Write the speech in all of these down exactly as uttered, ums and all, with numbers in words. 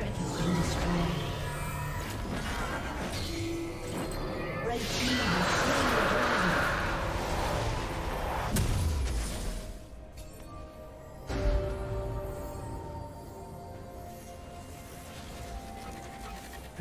turret has been destroyed. Red team has slain the dragon.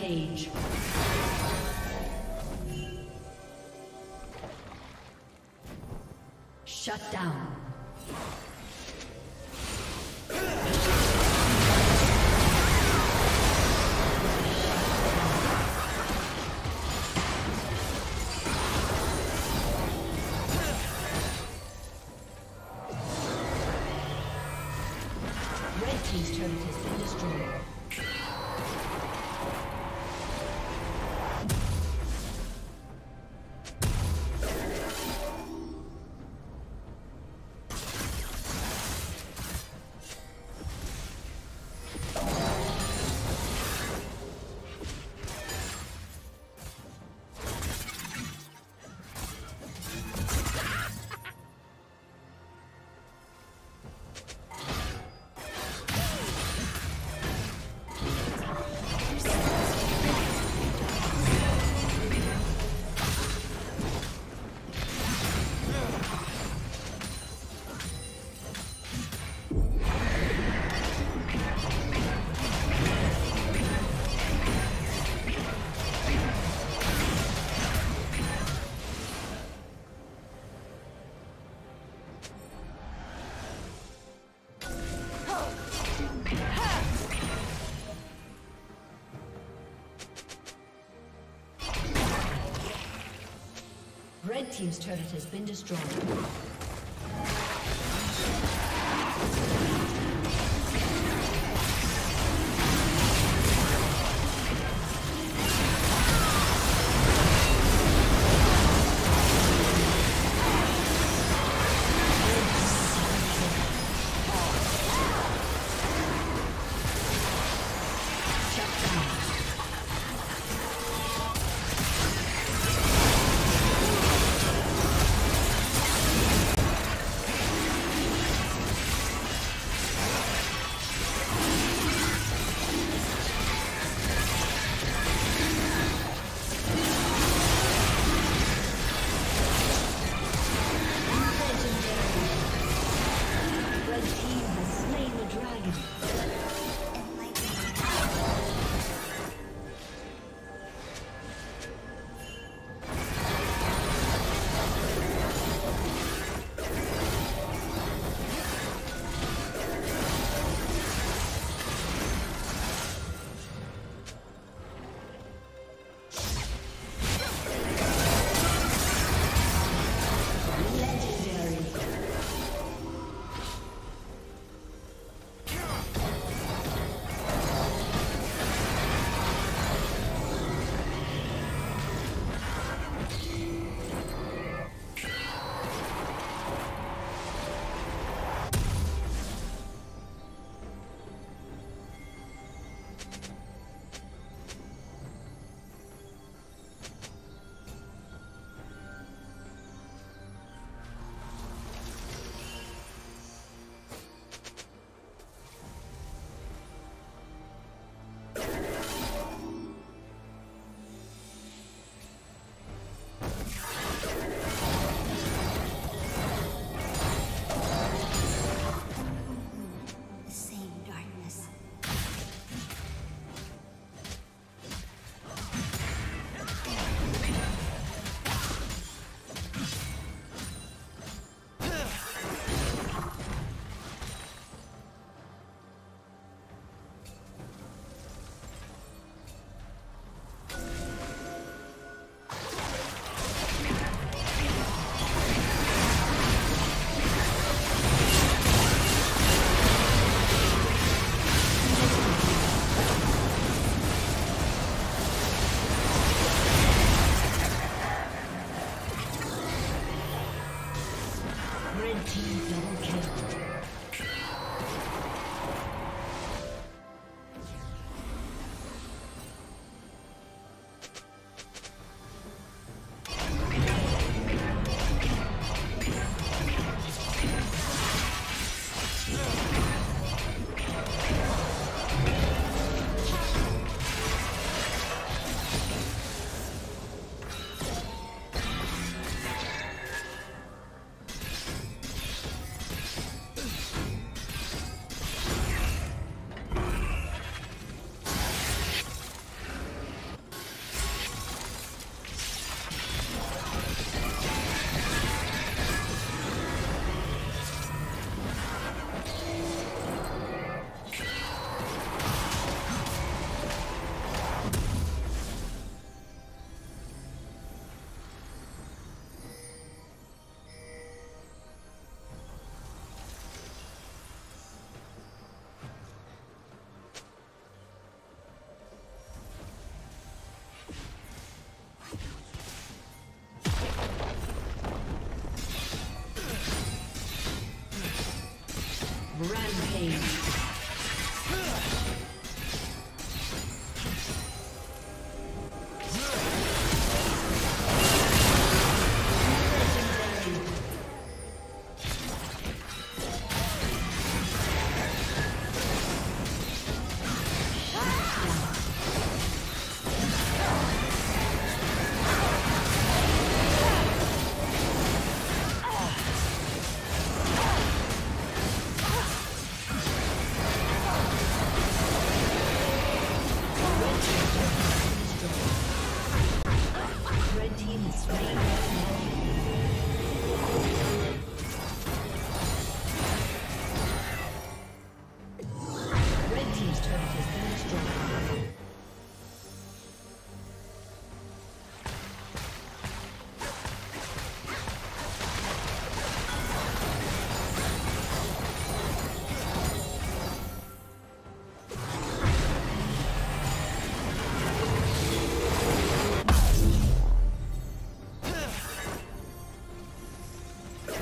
Page. Shut down. Red team's turret has been destroyed. Red Team's turret has been destroyed.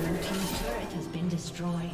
Blue team's turret has been destroyed.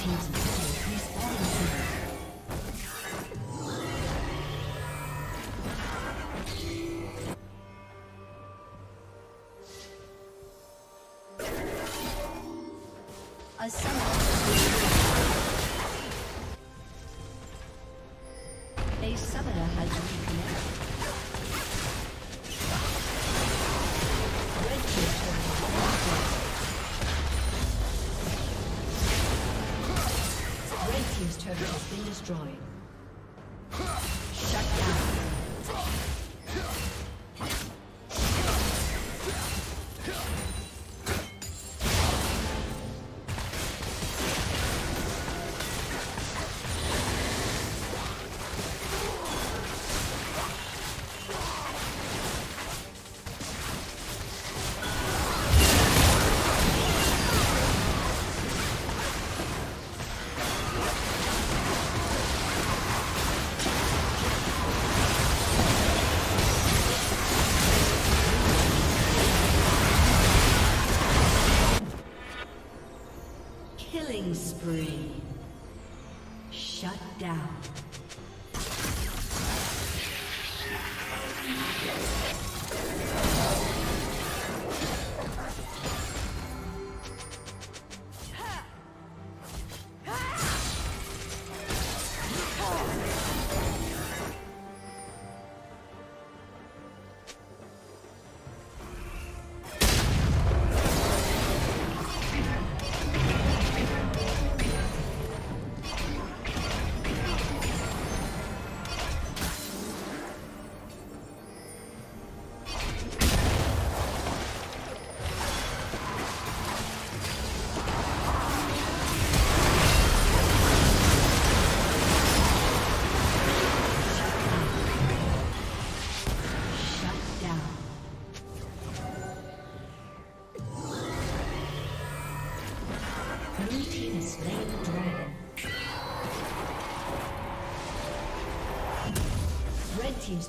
Destroyed. Shut down. Spree. Shut down. Blue team's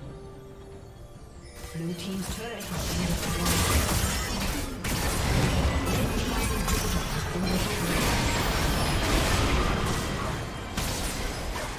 Blue team's turret has been destroyed. Red team's turret has been destroyed.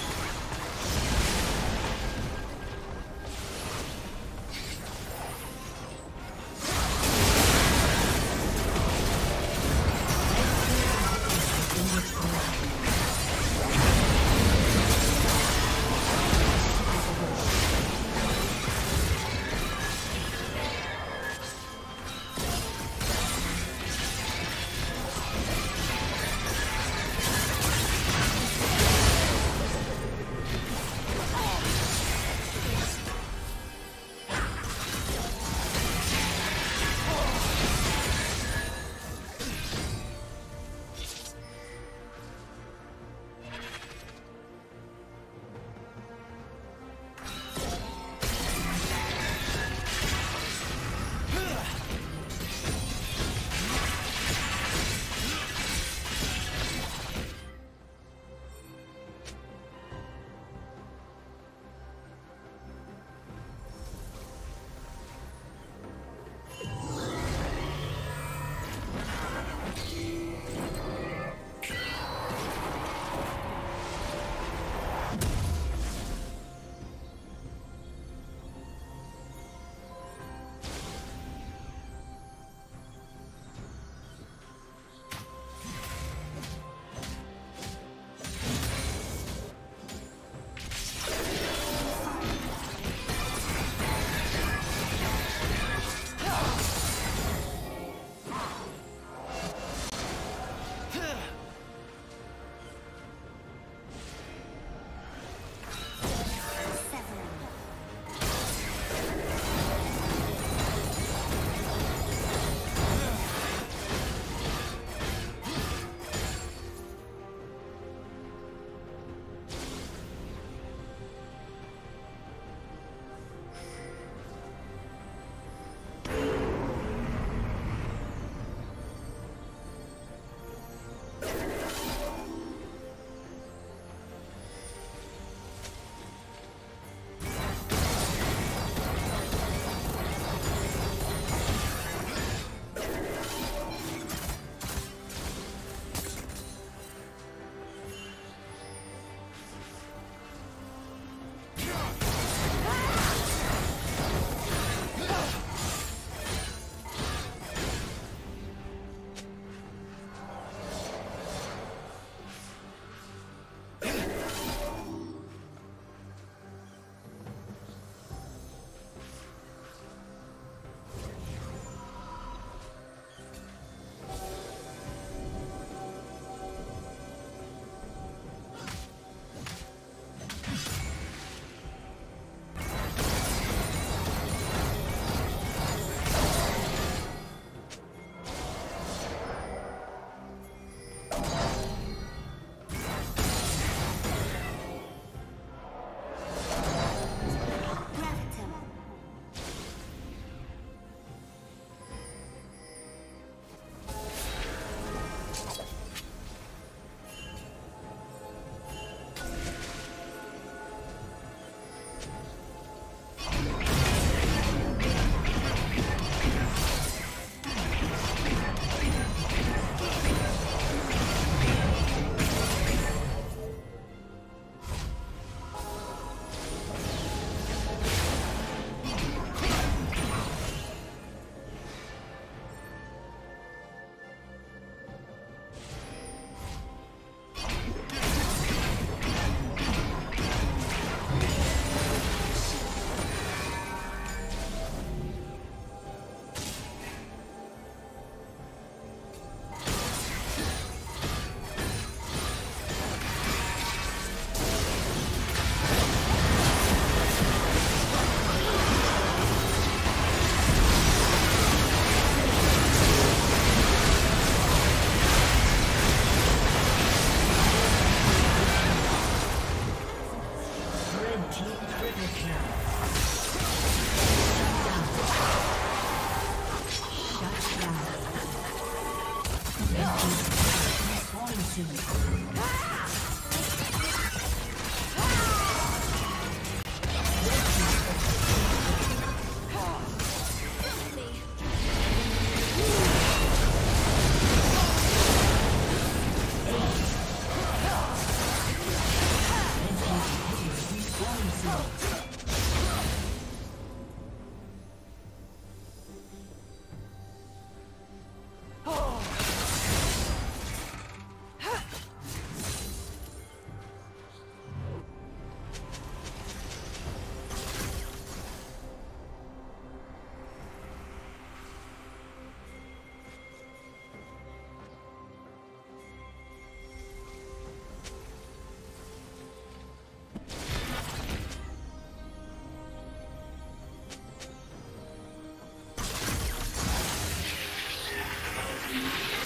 You